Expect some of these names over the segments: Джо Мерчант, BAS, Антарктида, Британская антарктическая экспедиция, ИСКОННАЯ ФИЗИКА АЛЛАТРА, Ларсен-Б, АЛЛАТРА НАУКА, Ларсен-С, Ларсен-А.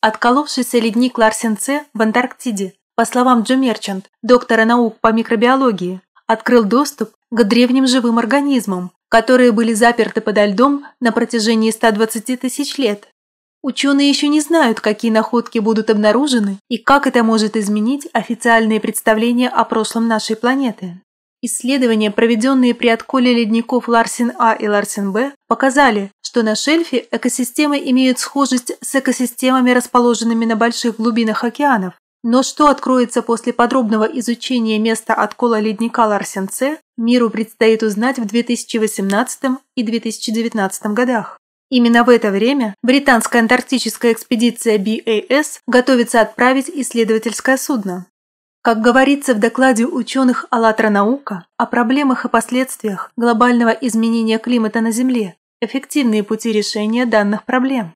Отколовшийся ледник Ларсен-С в Антарктиде, по словам Джо Мерчант, доктора наук по микробиологии, открыл доступ к древним живым организмам, которые были заперты подо льдом на протяжении 120 тысяч лет. Ученые еще не знают, какие находки будут обнаружены и как это может изменить официальные представления о прошлом нашей планеты. Исследования, проведенные при отколе ледников Ларсен-А и Ларсен-Б, показали, что на шельфе экосистемы имеют схожесть с экосистемами, расположенными на больших глубинах океанов. Но что откроется после подробного изучения места откола ледника Ларсен-С, миру предстоит узнать в 2018 и 2019 годах. Именно в это время британская антарктическая экспедиция BAS готовится отправить исследовательское судно. Как говорится в докладе ученых «АЛЛАТРА НАУКА» о проблемах и последствиях глобального изменения климата на Земле, эффективные пути решения данных проблем.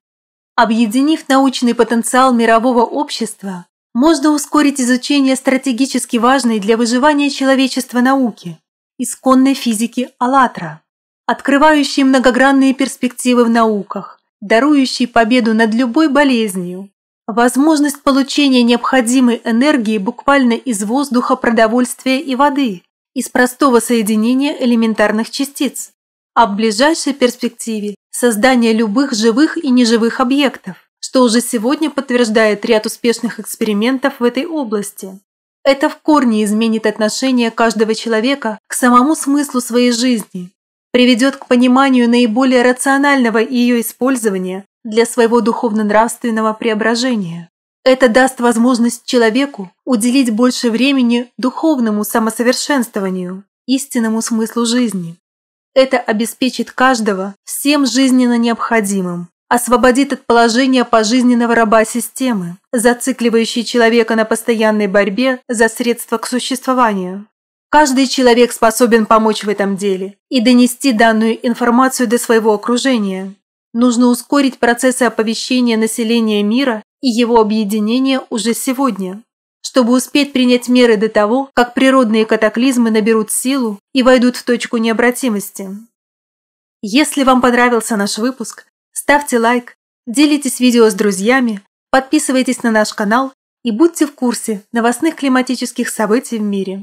Объединив научный потенциал мирового общества, можно ускорить изучение стратегически важной для выживания человечества науки – исконной физики «АЛЛАТРА», открывающей многогранные перспективы в науках, дарующей победу над любой болезнью. Возможность получения необходимой энергии буквально из воздуха, продовольствия и воды, из простого соединения элементарных частиц, а в ближайшей перспективе создание любых живых и неживых объектов, что уже сегодня подтверждает ряд успешных экспериментов в этой области. Это в корне изменит отношение каждого человека к самому смыслу своей жизни, приведет к пониманию наиболее рационального ее использования для своего духовно-нравственного преображения. Это даст возможность человеку уделить больше времени духовному самосовершенствованию, истинному смыслу жизни. Это обеспечит каждого всем жизненно необходимым, освободит от положения пожизненного раба системы, зацикливающей человека на постоянной борьбе за средства к существованию. Каждый человек способен помочь в этом деле и донести данную информацию до своего окружения. Нужно ускорить процессы оповещения населения мира и его объединения уже сегодня, чтобы успеть принять меры до того, как природные катаклизмы наберут силу и войдут в точку необратимости. Если вам понравился наш выпуск, ставьте лайк, делитесь видео с друзьями, подписывайтесь на наш канал и будьте в курсе новостных климатических событий в мире.